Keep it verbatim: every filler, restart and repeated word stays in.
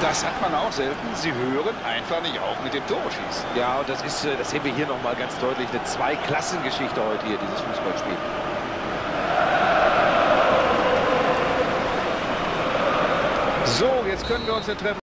das hat man auch selten. Sie hören einfach nicht auf mit dem Tore-Schießen. Ja, und das ist, das sehen wir hier nochmal ganz deutlich, eine Zweiklassengeschichte heute hier, dieses Fußballspiel. So, jetzt können wir uns den Treffen.